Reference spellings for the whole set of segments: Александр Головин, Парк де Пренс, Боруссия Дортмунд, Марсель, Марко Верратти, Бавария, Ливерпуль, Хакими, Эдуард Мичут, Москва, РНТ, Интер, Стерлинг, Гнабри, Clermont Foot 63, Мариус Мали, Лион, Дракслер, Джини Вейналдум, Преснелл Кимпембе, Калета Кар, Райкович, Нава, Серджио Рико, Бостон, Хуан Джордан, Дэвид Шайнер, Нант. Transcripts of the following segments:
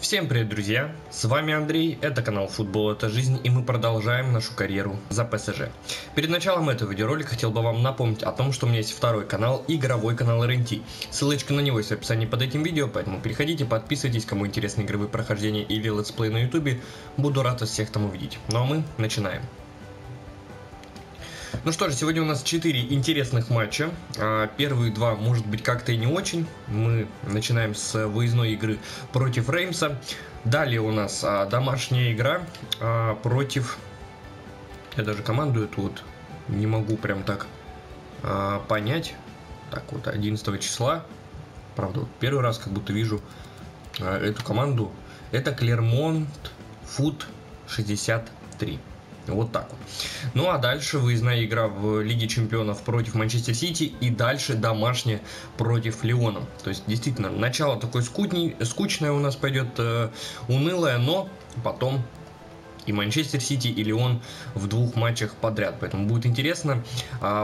Всем привет, друзья! С вами Андрей, это канал Футбол, это жизнь, и мы продолжаем нашу карьеру за ПСЖ. Перед началом этого видеоролика хотел бы вам напомнить о том, что у меня есть второй канал, игровой канал РНТ. Ссылочка на него есть в описании под этим видео, поэтому переходите, подписывайтесь, кому интересны игровые прохождения или летсплей на ютубе. Буду рад вас всех там увидеть. Ну а мы начинаем. Ну что же, сегодня у нас 4 интересных матча. Первые два, может быть, как-то и не очень. Мы начинаем с выездной игры против Реймса. Далее у нас домашняя игра против... Я даже команду эту вот не могу прям так понять. Так вот, 11 числа. Правда, первый раз как будто вижу эту команду. Это Clermont Foot 63. Вот так вот. Ну а дальше выездная игра в Лиге Чемпионов против Манчестер Сити и дальше домашняя против Лиона. То есть действительно начало такое скучное у нас пойдет, унылое, но потом и Манчестер Сити, и Лион в двух матчах подряд. Поэтому будет интересно.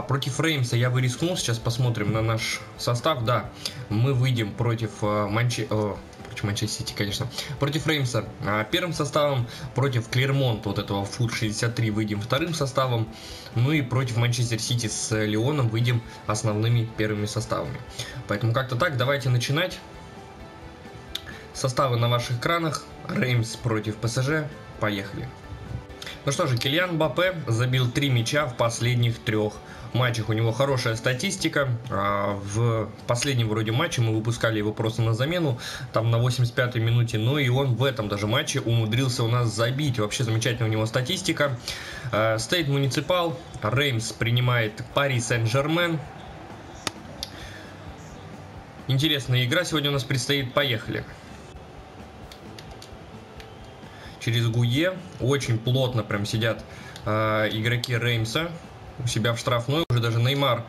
Против Реймса я бы рискнул. Сейчас посмотрим на наш состав. Да, мы выйдем против Манчестер Сити, конечно. Против Реймса первым составом, против Clermont вот этого Foot 63 выйдем вторым составом, ну и против Манчестер Сити с Лионом выйдем основными первыми составами. Поэтому как-то так, давайте начинать. Составы на ваших экранах. Реймс против ПСЖ. Поехали. Ну что же, Килиан Мбаппе забил 3 мяча в последних 3 матчах. У него хорошая статистика. В последнем вроде матче мы выпускали его просто на замену, там на 85-й минуте, но и он в этом даже матче умудрился у нас забить. Вообще замечательная у него статистика. Стейт Муниципал, Реймс принимает Пари Сен-Жермен. Интересная игра сегодня у нас предстоит, поехали. Через Гуе очень плотно прям сидят игроки Реймса у себя в штрафной. Уже даже Неймар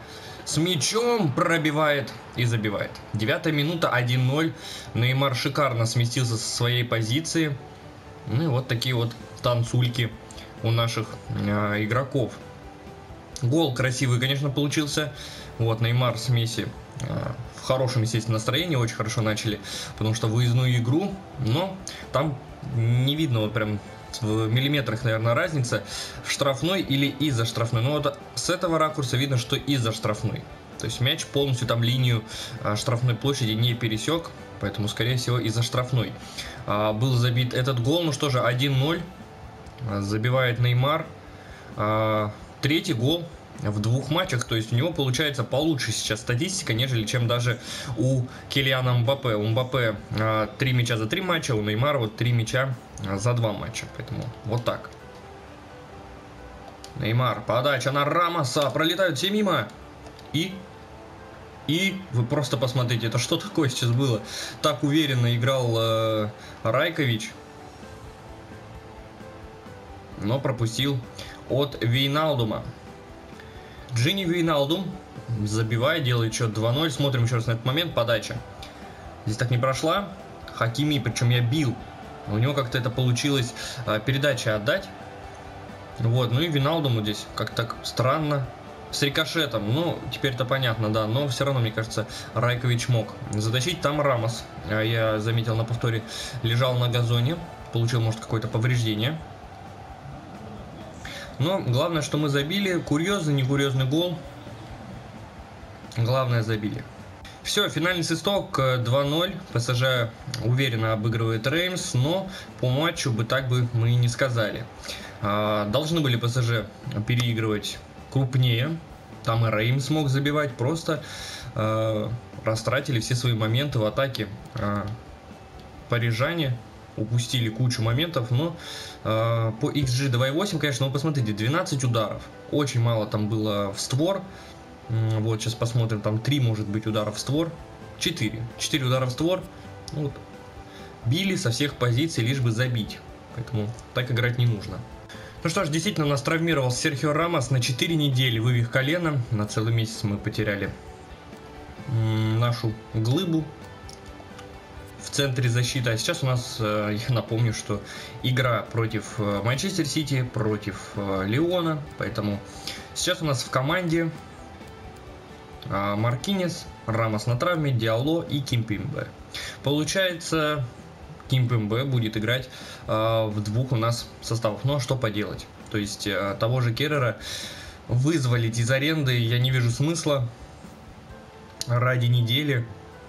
с мячом пробивает и забивает. 9-я минута, 1-0. Неймар шикарно сместился со своей позиции. Ну и вот такие вот танцульки у наших игроков. Гол красивый, конечно, получился. Вот Неймар с Месси в хорошем, естественно, настроении. Очень хорошо начали, потому что выездную игру. Но там не видно вот прям... В миллиметрах, наверное, разница в штрафной или из-за штрафной. Но вот с этого ракурса видно, что из-за штрафной. То есть мяч полностью там линию штрафной площади не пересек. Поэтому, скорее всего, из-за штрафной был забит этот гол. Ну что же, 1-0. Забивает Неймар. 3-й гол в 2 матчах. То есть у него получается получше сейчас статистика, нежели чем даже у Килиана Мбаппе. У Мбаппе 3 мяча за 3 матча, у Неймара вот 3 мяча за 2 матча. Поэтому вот так. Неймар, подача на Рамоса. Пролетают все мимо. И вы просто посмотрите, это что такое сейчас было? Так уверенно играл Райкович. Но пропустил от Вейналдума. Джини Вейналдум забивает, делает счет 2-0. Смотрим еще раз на этот момент. Подача. Здесь так не прошла. Хакими, причем я бил. У него как-то это получилось передача отдать. Вот, ну и Вейналдуму здесь как-то так странно. С рикошетом, ну, теперь-то понятно, да. Но все равно, мне кажется, Райкович мог затащить. Там Рамос, я заметил на повторе, лежал на газоне. Получил, может, какое-то повреждение. Но главное, что мы забили. Курьезный, не курьезный гол. Главное, забили. Все, финальный свисток 2-0. ПСЖ уверенно обыгрывает Реймс, но по матчу бы так бы мы и не сказали. Должны были ПСЖ переигрывать крупнее. Там и Реймс мог забивать. Просто растратили все свои моменты в атаке парижане. Упустили кучу моментов, но по XG 2.8, конечно, вы посмотрите, 12 ударов. Очень мало там было в створ. Вот, сейчас посмотрим, там 3, может быть, удара в створ. 4. 4 удара в створ. Вот. Били со всех позиций, лишь бы забить. Поэтому так играть не нужно. Ну что ж, действительно, нас травмировал Серхио Рамос на 4 недели. Вывих колена. На целый месяц мы потеряли нашу глыбу в центре защиты. А сейчас у нас, я напомню, что игра против Манчестер Сити, против Лиона. Поэтому сейчас у нас в команде Маркинес, Рамос на травме, Диалло и Кимпембе. Получается Кимпембе будет играть в двух у нас составах. Но что поделать. То есть того же Керрера вызволить из аренды я не вижу смысла ради недели.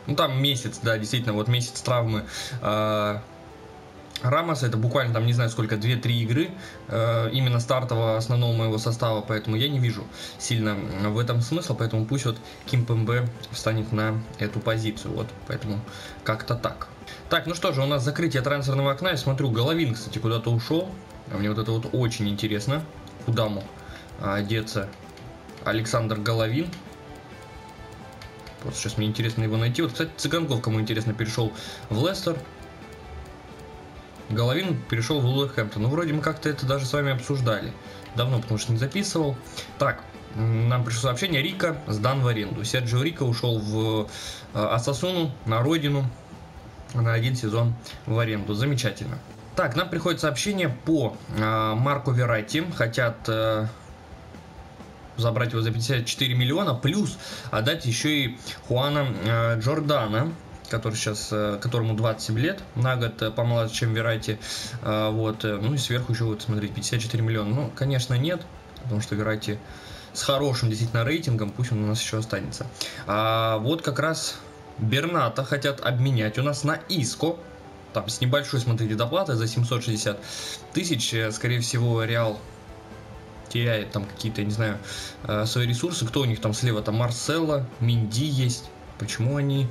Ну там месяц, да, действительно, вот месяц травмы Рамоса, это буквально там не знаю сколько, 2-3 игры именно стартового основного моего состава, поэтому я не вижу сильно в этом смысла, поэтому пусть вот Кимпембе встанет на эту позицию, вот, поэтому как-то так. Так, ну что же, у нас закрытие трансферного окна, я смотрю, Головин, кстати, куда-то ушел, мне вот это вот очень интересно, куда мог деться Александр Головин. Вот сейчас мне интересно его найти. Вот, кстати, Цыганков, кому интересно, перешел в Лестер. Головин перешел в Вулверхэмптон. Ну, вроде мы как-то это даже с вами обсуждали. Давно, потому что не записывал. Так, нам пришло сообщение. Рико сдан в аренду. Серджио Рико ушел в Осасуну, на родину, на один сезон в аренду. Замечательно. Так, нам приходит сообщение по Марко Верратти. Хотят... забрать его за 54 миллиона, плюс отдать еще и Хуана Джордана, который сейчас, которому 27 лет, на год помоложе, чем Верратти. Вот, ну и сверху еще, вот, смотрите, 54 миллиона. Ну, конечно, нет, потому что Верратти с хорошим действительно рейтингом, пусть он у нас еще останется. А вот как раз Бернато хотят обменять у нас на Иско. Там с небольшой, смотрите, доплатой за 760 тысяч, скорее всего, Реал теряет там какие-то, не знаю, свои ресурсы. Кто у них там слева? Там Марселла, Минди есть. Почему они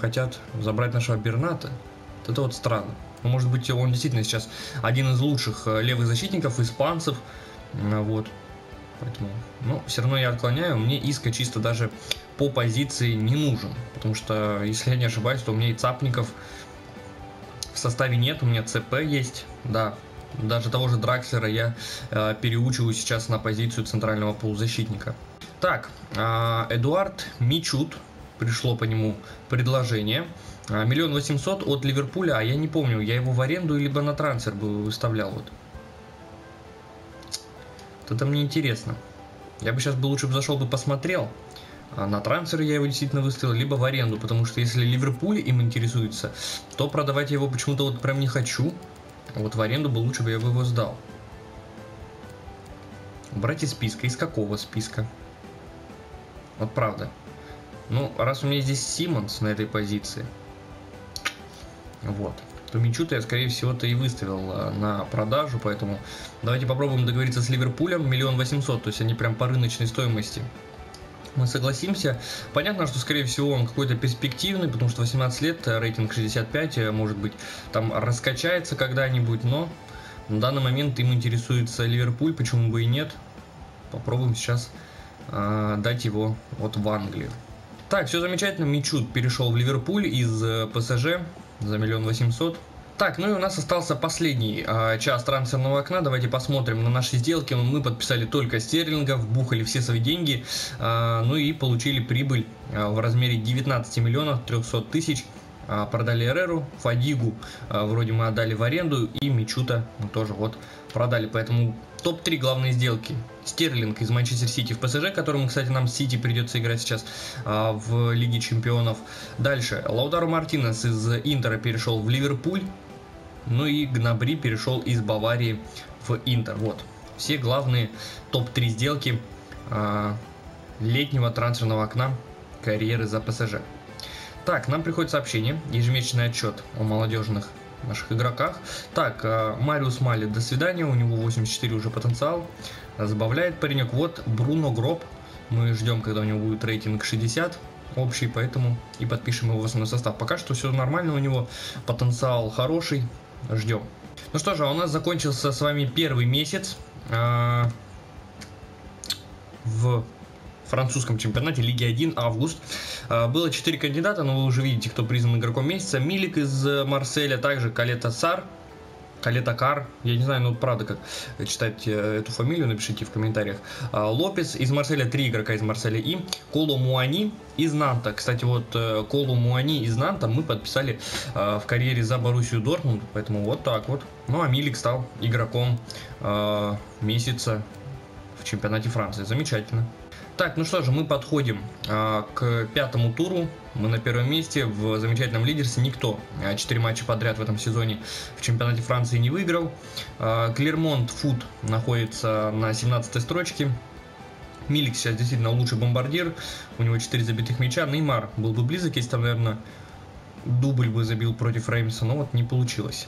хотят забрать нашего Берната? Это вот странно. Ну, может быть, он действительно сейчас один из лучших левых защитников, испанцев. Вот. Поэтому, ну, все равно я отклоняю. Мне Иска чисто даже по позиции не нужен. Потому что, если я не ошибаюсь, то у меня и Цапников в составе нет. У меня ЦП есть, да. Даже того же Дракслера я переучиваю сейчас на позицию центрального полузащитника. Так, Эдуард Мичут, пришло по нему предложение. 1 800 000 от Ливерпуля, а я не помню, я его в аренду либо на трансфер бы выставлял. Вот. Это мне интересно. Я бы сейчас бы лучше зашел бы посмотрел. А на трансфер я его действительно выставил, либо в аренду. Потому что если Ливерпуль им интересуется, то продавать я его почему-то вот прям не хочу. Вот в аренду бы лучше бы я бы его сдал. Брать из списка. Из какого списка? Вот правда. Ну, раз у меня здесь Симмонс на этой позиции, вот, то Мичута я, скорее всего-то, и выставил на продажу. Поэтому давайте попробуем договориться с Ливерпулем. 1 800 000, то есть они прям по рыночной стоимости. Мы согласимся. Понятно, что, скорее всего, он какой-то перспективный, потому что 18 лет, рейтинг 65, может быть, там раскачается когда-нибудь, но на данный момент им интересуется Ливерпуль, почему бы и нет. Попробуем сейчас дать его вот в Англию. Так, все замечательно, Мичут перешел в Ливерпуль из ПСЖ за 1 800 000. Так, ну и у нас остался последний час трансферного окна. Давайте посмотрим на наши сделки. Мы подписали только Стерлинга, вбухали все свои деньги, ну и получили прибыль в размере 19 300 000. Продали Эреру, Фадигу вроде мы отдали в аренду, и Мичута мы тоже вот продали. Поэтому топ-3 главные сделки. Стерлинг из Манчестер Сити в ПСЖ, которому, кстати, нам Сити придется играть сейчас в Лиге Чемпионов. Дальше Лаударо Мартинес из Интера перешел в Ливерпуль. Ну и Гнабри перешел из Баварии в Интер. Вот. Все главные топ-3 сделки летнего трансферного окна карьеры за ПСЖ. Так, нам приходит сообщение. Ежемесячный отчет о молодежных наших игроках. Так, Мариус Мали, до свидания. У него 84 уже потенциал. Забавляет паренек. Вот Бруно Гроб. Мы ждем, когда у него будет рейтинг 60. Общий, поэтому и подпишем его в основной состав. Пока что все нормально у него, потенциал хороший, ждем. Ну что же, у нас закончился с вами первый месяц в французском чемпионате Лиги 1, август. Было 4 кандидата, но вы уже видите, кто признан игроком месяца. Милик из Марселя, также Калета Кар, я не знаю, ну правда как читать эту фамилию, напишите в комментариях. Лопес из Марселя, 3 игрока из Марселя, и Коло Муани из Нанта. Кстати, вот Коло Муани из Нанта мы подписали в карьере за Боруссию Дортмунд, поэтому вот так вот. Ну а Милик стал игроком месяца в чемпионате Франции, замечательно. Так, ну что же, мы подходим к пятому туру. Мы на первом месте в замечательном лидерстве. Никто 4 матча подряд в этом сезоне в чемпионате Франции не выиграл. Clermont Foot находится на 17-й строчке. Милик сейчас действительно лучший бомбардир. У него 4 забитых мяча. Неймар был бы близок, если там, наверное, дубль бы забил против Реймса. Но вот не получилось.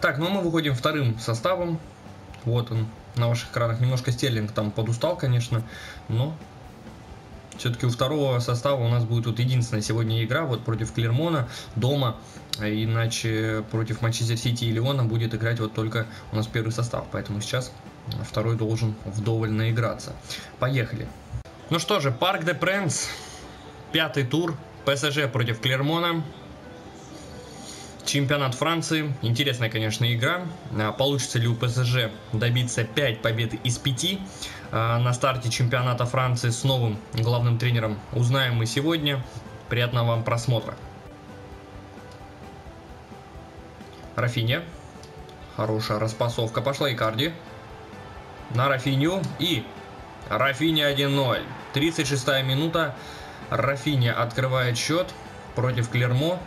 Так, ну а мы выходим вторым составом. Вот он на ваших экранах. Немножко Стерлинг там подустал, конечно. Но все-таки у второго состава у нас будет вот единственная сегодня игра. Вот против Клермона дома. Иначе против Манчестер Сити и Лиона будет играть вот только у нас первый состав. Поэтому сейчас второй должен вдоволь наиграться. Поехали. Ну что же, Парк де Пренс. Пятый тур. ПСЖ против Клермона. Чемпионат Франции. Интересная, конечно, игра. Получится ли у ПСЖ добиться 5 побед из 5 на старте чемпионата Франции с новым главным тренером? Узнаем мы сегодня. Приятного вам просмотра. Рафинья. Хорошая распасовка. Пошла Икарди. На Рафинью. И Рафинья 1-0. 36-я минута. Рафинья открывает счет против Клермо.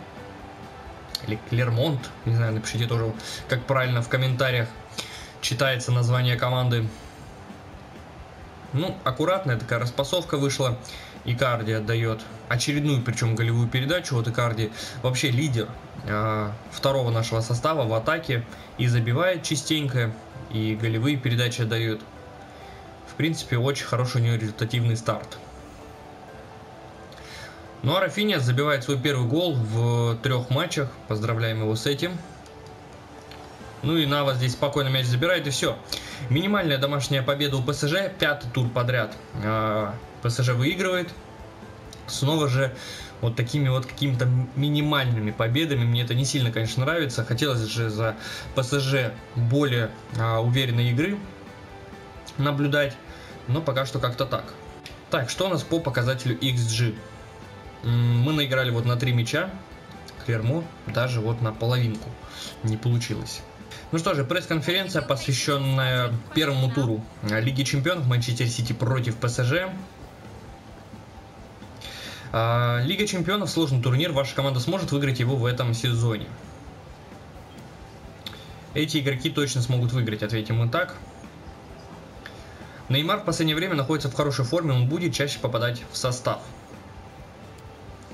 Или Клермонт, не знаю, напишите тоже, как правильно в комментариях читается название команды. Ну, аккуратная такая распасовка вышла. Икарди отдает очередную, причем голевую передачу. Вот Икарди вообще лидер второго нашего состава в атаке. И забивает частенько, и голевые передачи отдает. В принципе, очень хороший у него результативный старт. Ну а Рафинья забивает свой первый гол в 3 матчах. Поздравляем его с этим. Ну и Нава здесь спокойно мяч забирает, и все. Минимальная домашняя победа у ПСЖ. 5-й тур подряд ПСЖ выигрывает. Снова же вот такими вот какими-то минимальными победами. Мне это не сильно, конечно, нравится. Хотелось же за ПСЖ более уверенной игры наблюдать. Но пока что как-то так. Так, что у нас по показателю XG? Мы наиграли вот на 3 мяча. Клермо даже вот на половинку не получилось. Ну что же, пресс-конференция, посвященная первому туру Лиги Чемпионов. Манчестер Сити против ПСЖ. Лига Чемпионов — сложный турнир. Ваша команда сможет выиграть его в этом сезоне. Эти игроки точно смогут выиграть, ответим мы так. Неймар в последнее время находится в хорошей форме. Он будет чаще попадать в состав.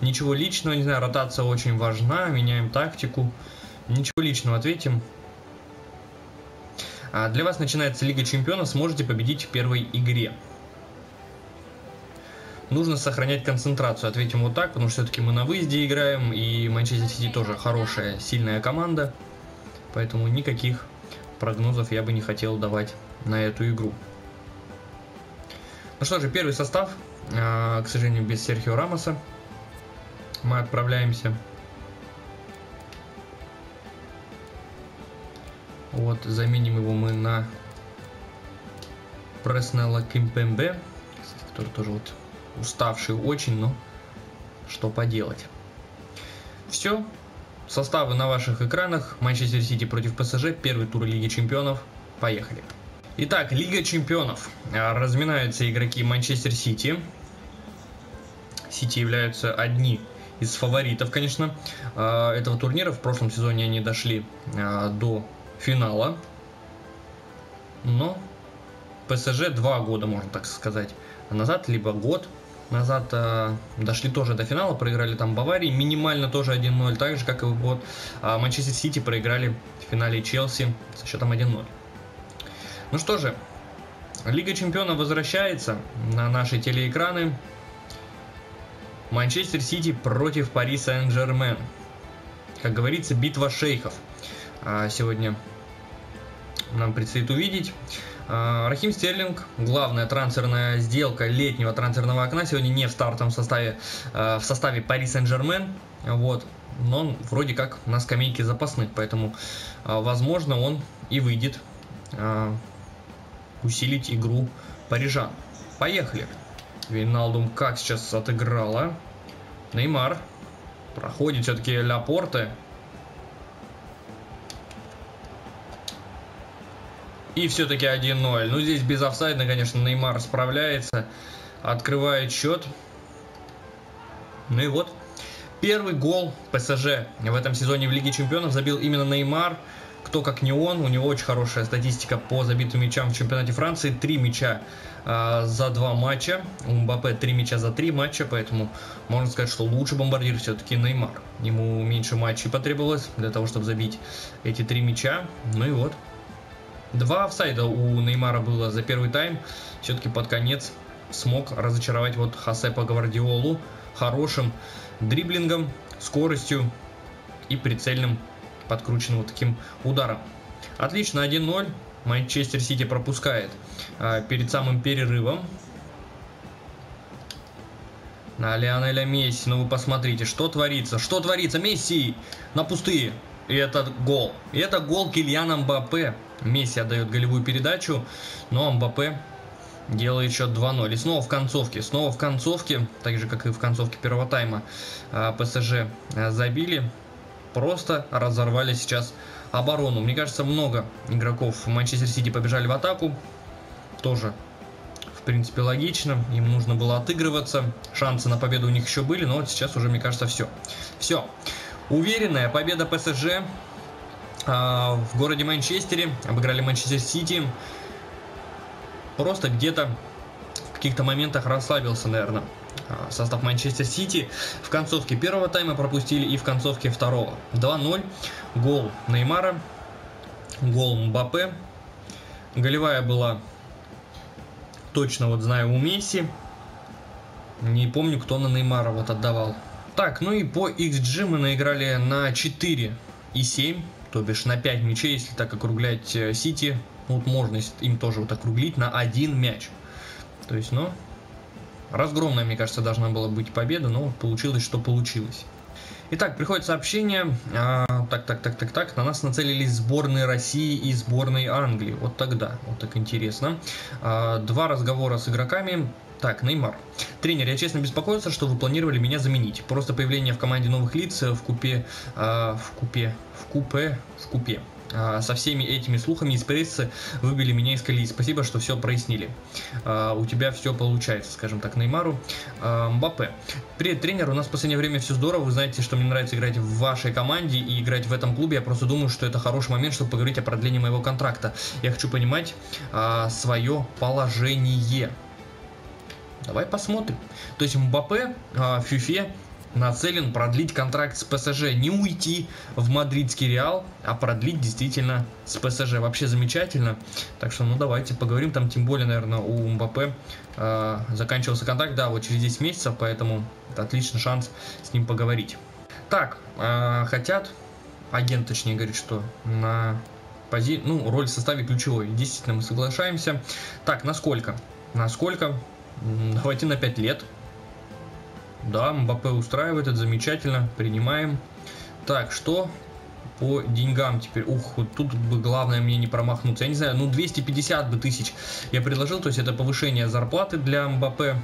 Ничего личного, не знаю, ротация очень важна, меняем тактику. Ничего личного, ответим. Для вас начинается Лига Чемпионов, сможете победить в первой игре. Нужно сохранять концентрацию, ответим вот так, потому что все-таки мы на выезде играем, и Манчестер Сити тоже хорошая, сильная команда. Поэтому никаких прогнозов я бы не хотел давать на эту игру. Ну что же, первый состав, к сожалению, без Серхио Рамоса. Мы отправляемся. Вот, заменим его мы на Преснелла Кимпембе, который тоже вот уставший очень, но что поделать. Все. Составы на ваших экранах. Манчестер Сити против ПСЖ. Первый тур Лиги Чемпионов. Поехали. Итак, Лига Чемпионов. Разминаются игроки Манчестер Сити. Сити являются одни из фаворитов, конечно, этого турнира. В прошлом сезоне они дошли до финала. Но ПСЖ 2 года, можно так сказать, назад, либо год назад дошли тоже до финала. Проиграли там Баварии минимально тоже 1-0. Так же, как и вот Манчестер Сити проиграли в финале Челси со счетом 1-0. Ну что же, Лига Чемпионов возвращается на наши телеэкраны. Манчестер Сити против Пари Сен-Жермен. Как говорится, битва шейхов. Сегодня нам предстоит увидеть. Рахим Стерлинг. Главная трансферная сделка летнего трансферного окна. Сегодня не в стартовом составе, в составе Пари Сен-Жермен. Вот. Но он вроде как на скамейке запасных. Поэтому, возможно, он и выйдет усилить игру парижан. Поехали. Вейналдум как сейчас отыграла. Неймар. Проходит все-таки Ляпорте. И все-таки 1-0. Ну, здесь без офсайда, конечно, Неймар справляется. Открывает счет. Ну и вот. Первый гол ПСЖ в этом сезоне в Лиге Чемпионов забил именно Неймар. Кто как не он. У него очень хорошая статистика по забитым мячам в чемпионате Франции. 3 мяча за 2 матча. У Мбаппе 3 мяча за 3 матча. Поэтому можно сказать, что лучше бомбардир все-таки Неймар. Ему меньше матчей потребовалось для того, чтобы забить эти 3 мяча. Ну и вот. 2 офсайда у Неймара было за первый тайм. Все-таки под конец смог разочаровать вот Хосепа Гвардиолу хорошим дриблингом, скоростью и прицельным подкрученным вот таким ударом. Отлично, 1-0. Манчестер Сити пропускает перед самым перерывом на Леонеля Месси. Ну вы посмотрите, что творится. Что творится? Месси на пустые. И это гол. И это гол Килиана Мбаппе. Месси отдает голевую передачу, но Мбаппе делает счет 2-0. И снова в концовке. Так же, как и в концовке первого тайма, ПСЖ забили. Просто разорвали сейчас оборону. Мне кажется, много игроков Манчестер Сити побежали в атаку. Тоже, в принципе, логично. Им нужно было отыгрываться. Шансы на победу у них еще были, но вот сейчас уже, мне кажется, все. Все. Уверенная победа ПСЖ в городе Манчестере. Обыграли Манчестер Сити. Просто где-то в каких-то моментах расслабился, наверное, состав Манчестер Сити. В концовке первого тайма пропустили и в концовке второго. 2-0. Гол Неймара. Гол Мбаппе. Голевая была, точно вот знаю, у Месси. Не помню, кто на Неймара вот отдавал. Так, ну и по XG мы наиграли на 4,7, то бишь на 5 мячей, если так округлять Сити. Вот можно им тоже вот округлить на 1 мяч. То есть, ну, разгромная, мне кажется, должна была быть победа, но получилось, что получилось. Итак, приходит сообщение. Так. На нас нацелились сборные России и сборные Англии. Вот тогда. Вот так интересно. 2 разговора с игроками. Так, Неймар. Тренер, я честно беспокоился, что вы планировали меня заменить. Просто появление в команде новых лиц в купе. Со всеми этими слухами из прессы выбили меня из колеи. Спасибо, что все прояснили. У тебя все получается, скажем так, Неймару. Мбаппе. Привет, тренер. У нас в последнее время все здорово. Вы знаете, что мне нравится играть в вашей команде и играть в этом клубе. Я просто думаю, что это хороший момент, чтобы поговорить о продлении моего контракта. Я хочу понимать свое положение. Давай посмотрим. То есть Мбаппе в Фифе нацелен продлить контракт с ПСЖ. Не уйти в мадридский Реал, а продлить действительно с ПСЖ. Вообще замечательно. Так что, ну, давайте поговорим. Там, тем более, наверное, у Мбаппе заканчивался контракт. Да, вот через 10 месяцев, поэтому отличный шанс с ним поговорить. Так, хотят... Агент, точнее, говорит, что на роль в составе ключевой. Действительно, мы соглашаемся. Так, насколько? Давайте на 5 лет. Да, Мбаппе устраивает, это замечательно, принимаем. Так, что по деньгам теперь? Ух, тут бы главное мне не промахнуться. Я не знаю, ну 250 бы тысяч я предложил, то есть это повышение зарплаты для Мбаппе.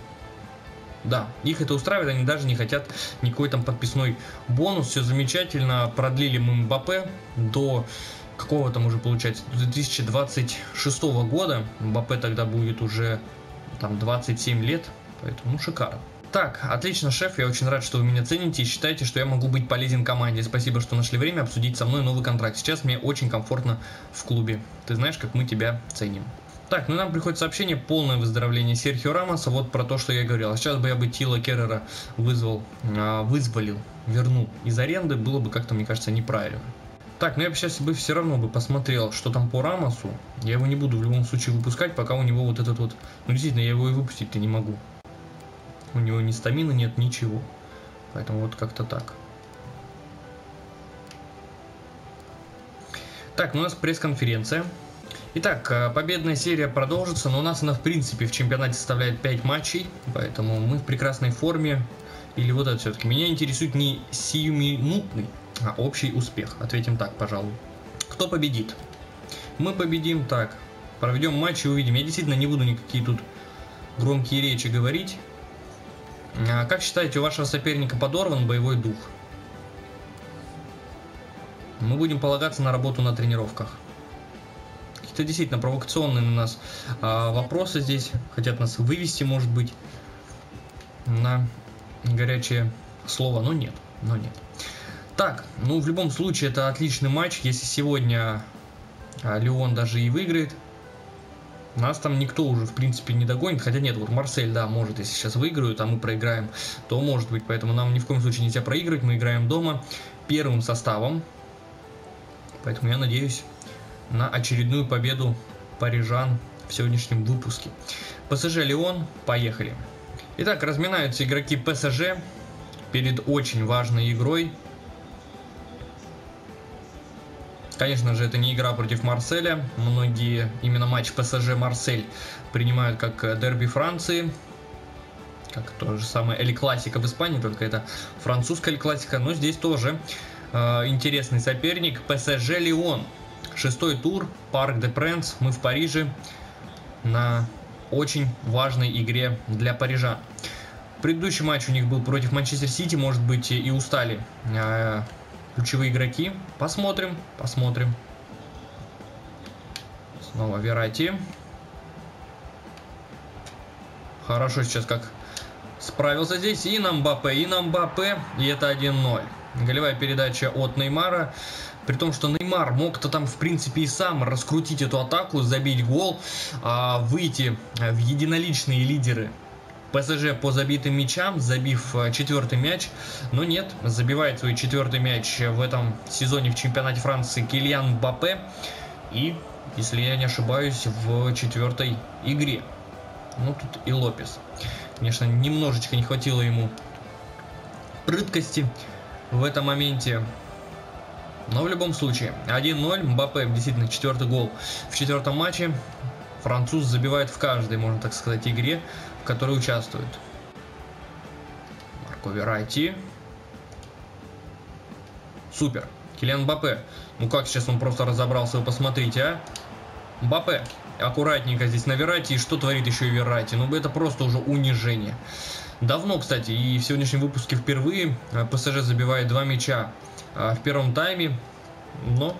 Да, их это устраивает, они даже не хотят никакой там подписной бонус. Все замечательно, продлили мы Мбаппе до какого там уже получается? До 2026 года. Мбаппе тогда будет уже там 27 лет, поэтому шикарно. Так, отлично, шеф, я очень рад, что вы меня цените и считаете, что я могу быть полезен команде. Спасибо, что нашли время обсудить со мной новый контракт. Сейчас мне очень комфортно в клубе. Ты знаешь, как мы тебя ценим. Так, ну нам приходит сообщение, полное выздоровление Серхио Рамоса, вот про то, что я говорил. А сейчас бы я бы Тила Керрера вернул из аренды, было бы как-то, мне кажется, неправильно. Так, ну я бы сейчас все равно посмотрел, что там по Рамосу. Я его не буду в любом случае выпускать, пока у него вот этот вот... Ну действительно, я его и выпустить-то не могу. У него ни стамина нет, ничего. Поэтому вот как-то так. Так, ну у нас пресс-конференция. Итак, победная серия продолжится, но у нас она в принципе в чемпионате составляет 5 матчей. Поэтому мы в прекрасной форме. Или вот это все-таки. Меня интересует не сиюминутный, а общий успех. Ответим так, пожалуй. Кто победит? Мы победим так. Проведем матч и увидим. Я действительно не буду никакие тут громкие речи говорить. Как считаете, у вашего соперника подорван боевой дух? Мы будем полагаться на работу на тренировках. Это действительно провокационные у нас вопросы здесь. Хотят нас вывести, может быть, на горячее слово. Но нет, но нет. Так, ну в любом случае это отличный матч. Если сегодня Лион даже и выиграет, нас там никто уже, в принципе, не догонит. Хотя нет, вот Марсель, да, может, если сейчас выиграют, а мы проиграем, то может быть. Поэтому нам ни в коем случае нельзя проигрывать. Мы играем дома первым составом. Поэтому я надеюсь на очередную победу парижан в сегодняшнем выпуске. ПСЖ Лион, поехали. Итак, разминаются игроки ПСЖ перед очень важной игрой. Конечно же, это не игра против Марселя. Многие именно матч ПСЖ-Марсель принимают как дерби Франции, как то же самое Эль Классико в Испании, только это французская Эль Классико. Но здесь тоже интересный соперник. ПСЖ Лион. Шестой тур. Парк де Пренс. Мы в Париже на очень важной игре для парижан. Предыдущий матч у них был против Манчестер Сити. Может быть, и устали ключевые игроки. Посмотрим, посмотрим. Снова Верратти. Хорошо сейчас как справился здесь. И Мбаппе, и Мбаппе. И это 1-0. Голевая передача от Неймара. При том, что Неймар мог-то там, в принципе, и сам раскрутить эту атаку, забить гол, выйти в единоличные лидеры ПСЖ по забитым мячам, забив четвертый мяч. Но нет, забивает свой четвертый мяч в этом сезоне в чемпионате Франции Килиан Мбаппе. И, если я не ошибаюсь, в четвертой игре. Ну, тут и Лопес. Конечно, немножечко не хватило ему прыткости в этом моменте. Но в любом случае, 1-0. Мбаппе, действительно, четвертый гол в четвертом матче. Француз забивает в каждой, можно так сказать, игре, в которой участвует. Марко Верратти. Супер. Килиан Мбаппе. Ну как сейчас он просто разобрался, вы посмотрите, а. Мбаппе. Аккуратненько здесь на Верратти. И что творит еще и Верратти? Ну это просто уже унижение. Давно, кстати, и в сегодняшнем выпуске впервые ПСЖ забивает два мяча в первом тайме. Но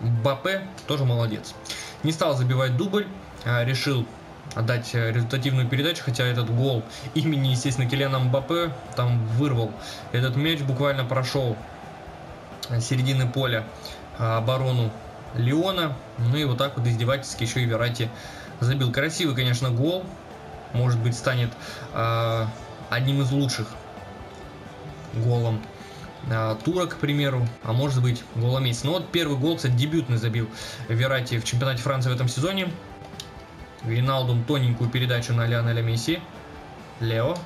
Мбаппе тоже молодец. Не стал забивать дубль, решил отдать результативную передачу, хотя этот гол имени, естественно, Килиана Мбаппе там вырвал. Этот мяч буквально прошел с середины поля оборону Лиона. Ну и вот так вот издевательски еще и Верратти забил. Красивый, конечно, гол. Может быть, станет одним из лучших голом тура, к примеру, а может быть, голом месяца. Но вот первый гол, кстати, дебютный забил Верратти в чемпионате Франции в этом сезоне. Вейналдум тоненькую передачу на Леонеля Месси. Лео.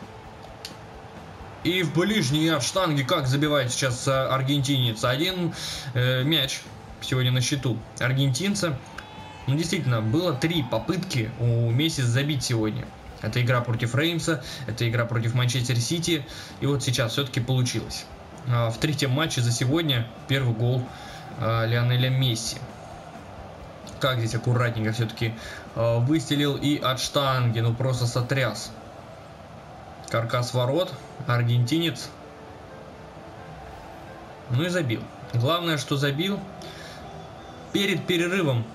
И в ближний от штанги как забивает сейчас аргентинец. Один мяч сегодня на счету аргентинца. Ну, действительно, было три попытки у Месси забить сегодня. Это игра против Реймса, это игра против Манчестер Сити. И вот сейчас все-таки получилось. В третьем матче за сегодня первый гол Лионеля Месси. Как здесь аккуратненько все-таки выстрелил и от штанги. Ну, просто сотряс каркас ворот. Аргентинец. Ну и забил. Главное, что забил. Перед перерывом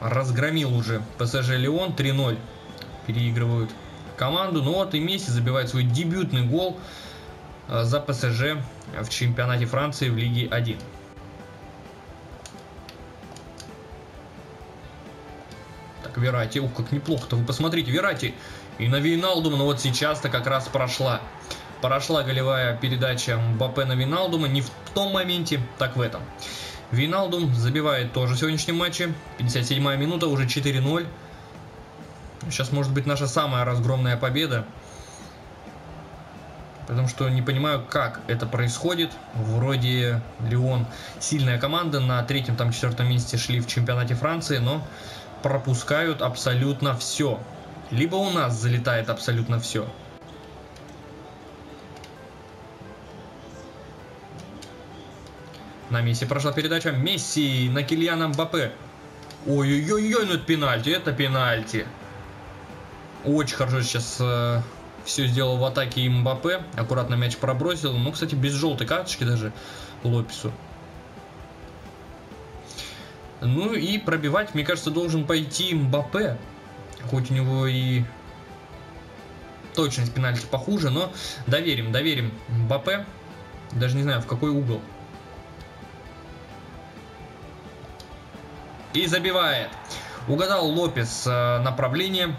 разгромил уже ПСЖ Лион. 3-0 переигрывают команду. Ну вот и Месси забивает свой дебютный гол за ПСЖ в чемпионате Франции в Лиге 1. Так, Верратти. Ух, как неплохо-то. Вы посмотрите, Верратти. И на Вейналдума. Но вот сейчас-то как раз прошла. Прошла голевая передача Мбаппе на Вейналдума. Не в том моменте, так в этом. Вейналдум забивает тоже в сегодняшнем матче. 57-я минута, уже 4-0. Сейчас может быть наша самая разгромная победа. Потому что не понимаю, как это происходит. Вроде Лион сильная команда. На третьем, там, четвертом месте шли в чемпионате Франции. Но пропускают абсолютно все. Либо у нас залетает абсолютно все. На Месси прошла передача. Месси на Килиана Мбаппе. Ой-ой-ой, ну это пенальти, это пенальти. Очень хорошо сейчас все сделал в атаке и Мбаппе. Аккуратно мяч пробросил. Ну, кстати, без желтой карточки даже Лопесу. Ну и пробивать, мне кажется, должен пойти Мбаппе. Хоть у него и точность пенальти похуже, но доверим Мбаппе. Даже не знаю, в какой угол. И забивает. Угадал Лопес направление.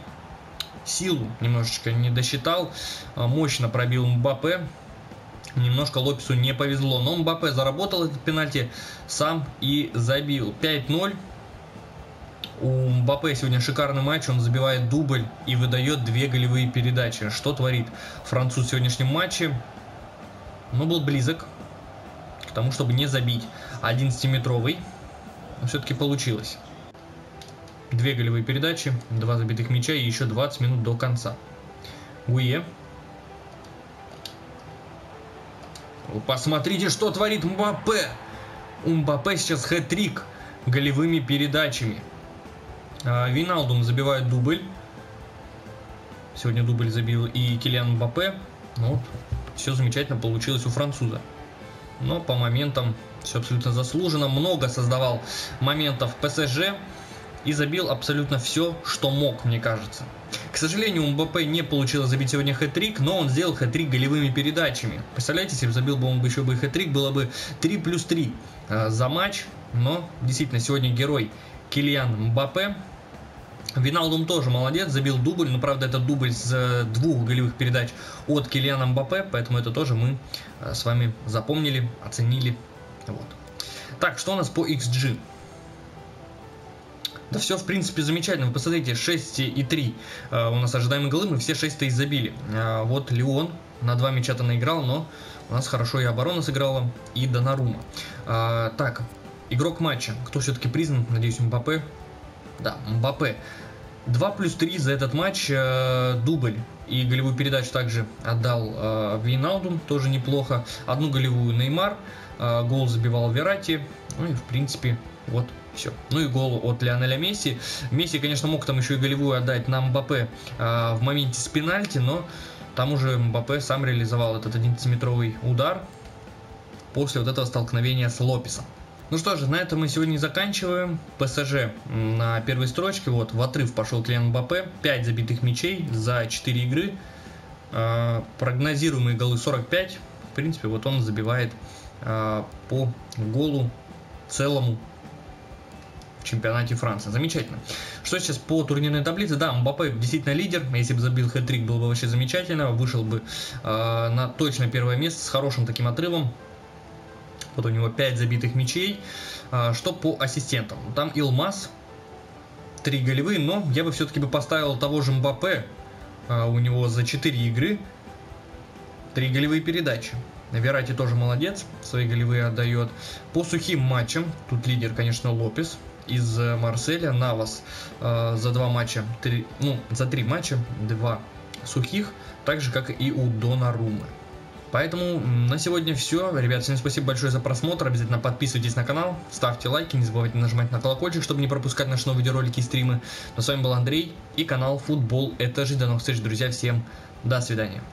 Силу немножечко не досчитал. Мощно пробил Мбаппе. Немножко Лопесу не повезло. Но Мбаппе заработал этот пенальти. Сам и забил. 5-0. У Мбаппе сегодня шикарный матч. Он забивает дубль и выдает две голевые передачи. Что творит француз в сегодняшнем матче? Но был близок к тому, чтобы не забить 11-метровый. Но все-таки получилось. Две голевые передачи, два забитых мяча и еще 20 минут до конца. Гуе. Посмотрите, что творит Мбаппе. У Мбаппе сейчас хэт-трик голевыми передачами. Вейналдум забивает дубль. Сегодня дубль забил и Килиан Мбаппе. Вот. Все замечательно получилось у француза. Но по моментам все абсолютно заслуженно. Много создавал моментов ПСЖ. И забил абсолютно все, что мог, мне кажется. К сожалению, у Мбаппе не получилось забить сегодня хэт-трик, но он сделал хэт-трик голевыми передачами. Представляете, если бы забил бы он еще бы хэт-трик, было бы 3+3 за матч. Но действительно, сегодня герой Килиан Мбаппе. Вейналдум тоже молодец, забил дубль, но правда это дубль с двух голевых передач от Килиана Мбаппе, поэтому это тоже мы с вами запомнили, оценили. Вот. Так, что у нас по XG? Да все, в принципе, замечательно. Вы посмотрите, 6,3 у нас ожидаемые голы, мы все 6-то и забили. Вот Лион на 2 мяча-то наиграл, но у нас хорошо и оборона сыграла, и Донарума. Так, игрок матча. Кто все-таки признан? Надеюсь, Мбаппе. Да, Мбаппе. 2+3 за этот матч. Дубль и голевую передачу также отдал Вейналдум, тоже неплохо. Одну голевую Неймар. Гол забивал Верратти. Ну и, в принципе, вот все. Ну и гол от Леонеля Месси. Месси, конечно, мог там еще и голевую отдать на Мбаппе в моменте с пенальти, но там уже Мбаппе сам реализовал этот 11-метровый удар после вот этого столкновения с Лопесом. Ну что же, на этом мы сегодня и заканчиваем. ПСЖ на первой строчке. Вот, в отрыв пошел Килиан Мбаппе. 5 забитых мячей за 4 игры. Прогнозируемые голы 45. В принципе, вот он забивает по голу целому в чемпионате Франции. Замечательно. Что сейчас по турнирной таблице? Да, Мбаппе действительно лидер. Если бы забил хэт-трик, было бы вообще замечательно. Вышел бы на точно первое место с хорошим таким отрывом. Вот у него 5 забитых мячей. Что по ассистентам? Там Илмаз, 3 голевые, но я бы все-таки поставил того же Мбаппе. У него за 4 игры 3 голевые передачи. Верратти тоже молодец, свои голевые отдает. По сухим матчам, тут лидер, конечно, Лопес из Марселя. Навас за 2 матча, 3, ну, за 3 матча 2 сухих, так же, как и у Донарумы. Поэтому на сегодня все. Ребят, всем спасибо большое за просмотр. Обязательно подписывайтесь на канал, ставьте лайки, не забывайте нажимать на колокольчик, чтобы не пропускать наши новые видеоролики и стримы. Но с вами был Андрей и канал Футбол. Это жизнь. До новых встреч, друзья. Всем до свидания.